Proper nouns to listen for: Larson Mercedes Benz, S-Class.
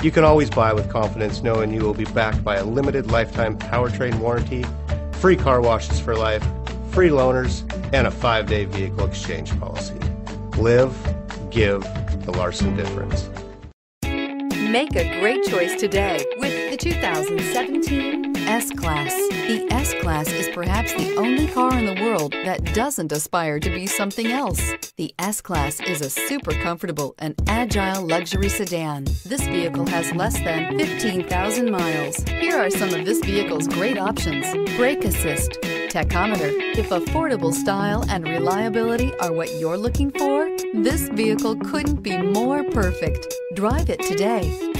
You can always buy with confidence knowing you will be backed by a limited lifetime powertrain warranty, free car washes for life, free loaners, and a 5-day vehicle exchange policy. Live, give the Larson difference. Make a great choice today with the 2017 S-Class. The S-Class is perhaps the only car in the world that doesn't aspire to be something else. The S-Class is a super comfortable and agile luxury sedan. This vehicle has less than 15,000 miles. Here are some of this vehicle's great options: brake assist, tachometer. If affordable style and reliability are what you're looking for, this vehicle couldn't be more perfect. Drive it today.